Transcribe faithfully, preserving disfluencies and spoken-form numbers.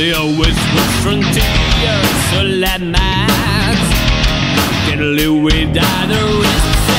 see a whispered frontier, so let my can live without a risk.